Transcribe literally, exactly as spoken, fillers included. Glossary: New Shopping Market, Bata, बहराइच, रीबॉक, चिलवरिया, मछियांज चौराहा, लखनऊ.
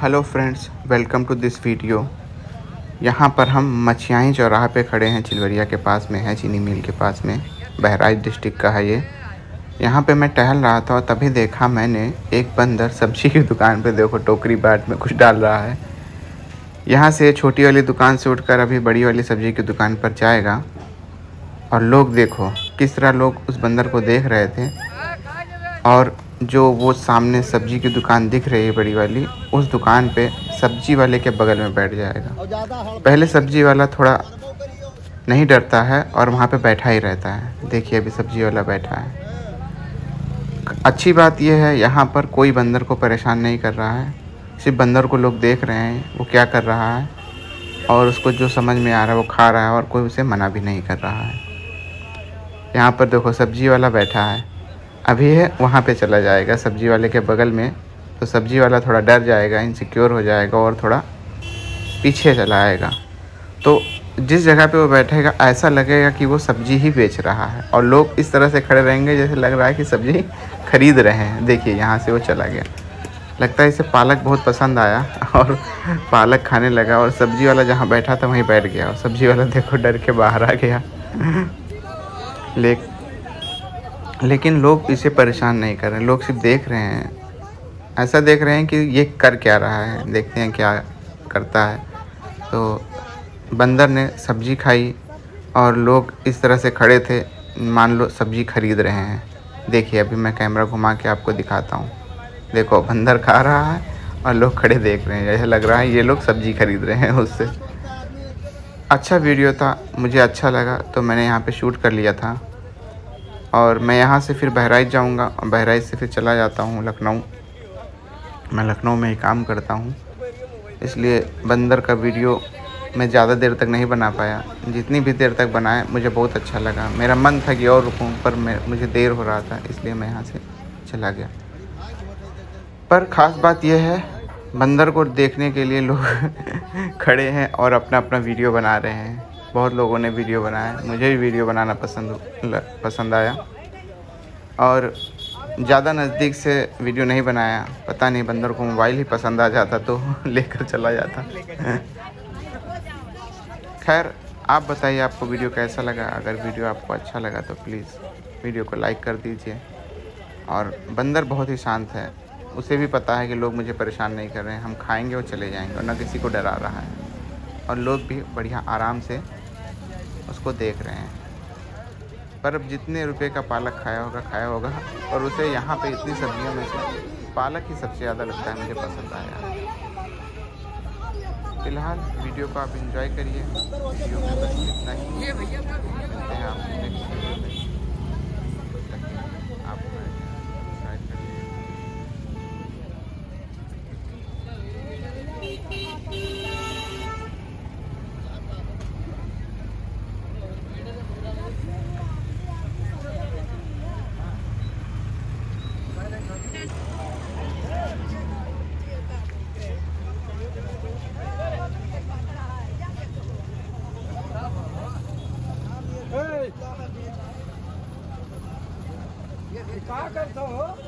Hello friends, welcome to this video. यहाँ पर हम मछियांज चौराहा पे खड़े हैं, चिलवरिया के पास में है, चीनी मिल के पास में। बहराइच डिस्ट्रिक्ट का है ये। यहाँ पे मैं टहल रहा था और तभी देखा मैंने एक बंदर सब्जी की दुकान पे, देखो टोकरी बाट में कुछ डाल रहा है। यहाँ से छोटी वाली दुकान से उठकर अभी बड़ी वाली सब्जी की दुकान पर जाएगा। और लोग देखो किस तरह लोग उस बंदर को देख रहे थे। और जो वो सामने सब्जी की दुकान दिख रही है बड़ी वाली, उस दुकान पे सब्जी वाले के बगल में बैठ जाएगा। पहले सब्जी वाला थोड़ा नहीं डरता है और वहाँ पे बैठा ही रहता है। देखिए अभी सब्जी वाला बैठा है। अच्छी बात यह है यहाँ पर कोई बंदर को परेशान नहीं कर रहा है, सिर्फ बंदर को लोग देख रहे हैं वो क्या कर रहा है, और उसको जो समझ में आ रहा है वो खा रहा है, और कोई उसे मना भी नहीं कर रहा है। यहाँ पर देखो सब्जी वाला बैठा है, अभी है वहाँ पे चला जाएगा सब्जी वाले के बगल में, तो सब्जी वाला थोड़ा डर जाएगा, इनसिक्योर हो जाएगा और थोड़ा पीछे चला आएगा। तो जिस जगह पे वो बैठेगा ऐसा लगेगा कि वो सब्जी ही बेच रहा है, और लोग इस तरह से खड़े रहेंगे जैसे लग रहा है कि सब्जी खरीद रहे हैं। देखिए यहाँ से वो चला गया, लगता है इसे पालक बहुत पसंद आया और पालक खाने लगा, और सब्जी वाला जहाँ बैठा था वहीं बैठ गया, और सब्जी वाला देखो डर के बाहर आ गया। ले लेकिन लोग इसे परेशान नहीं कर रहे, लोग सिर्फ देख रहे हैं, ऐसा देख रहे हैं कि ये कर क्या रहा है, देखते हैं क्या करता है। तो बंदर ने सब्जी खाई और लोग इस तरह से खड़े थे, मान लो सब्जी खरीद रहे हैं। देखिए अभी मैं कैमरा घुमा के आपको दिखाता हूँ। देखो बंदर खा रहा है और लोग खड़े देख रहे हैं, जैसे लग रहा है ये लोग सब्जी खरीद रहे हैं उससे। अच्छा वीडियो था, मुझे अच्छा लगा तो मैंने यहाँ पे शूट कर लिया था। और मैं यहाँ से फिर बहराइच जाऊँगा, और बहराइच से फिर चला जाता हूँ लखनऊ। मैं लखनऊ में ही काम करता हूँ, इसलिए बंदर का वीडियो मैं ज़्यादा देर तक नहीं बना पाया। जितनी भी देर तक बनाया मुझे बहुत अच्छा लगा, मेरा मन था कि और रुकूँ, पर मैं मुझे देर हो रहा था इसलिए मैं यहाँ से चला गया। पर ख़ास बात यह है बंदर को देखने के लिए लोग खड़े हैं और अपना अपना वीडियो बना रहे हैं। बहुत लोगों ने वीडियो बनाया, मुझे भी वीडियो बनाना पसंद पसंद आया, और ज़्यादा नज़दीक से वीडियो नहीं बनाया। पता नहीं बंदर को मोबाइल ही पसंद आ जाता तो लेकर चला जाता। खैर आप बताइए आपको वीडियो कैसा लगा। अगर वीडियो आपको अच्छा लगा तो प्लीज़ वीडियो को लाइक कर दीजिए। और बंदर बहुत ही शांत है, उसे भी पता है कि लोग मुझे परेशान नहीं कर रहे हैं, हम खाएंगे और चले जाएंगे, और ना किसी को डरा रहा है, और लोग भी बढ़िया आराम से उसको देख रहे हैं। पर अब जितने रुपए का पालक खाया होगा खाया होगा, और उसे यहाँ पे इतनी सब्जियों में से पालक ही सबसे ज़्यादा लगता है मुझे पसंद आया। फिलहाल वीडियो को आप एंजॉय करिए, वीडियो में बस इतना ही। मिलते हैं आप नेक्स्ट वीडियो में। क्या करता हो?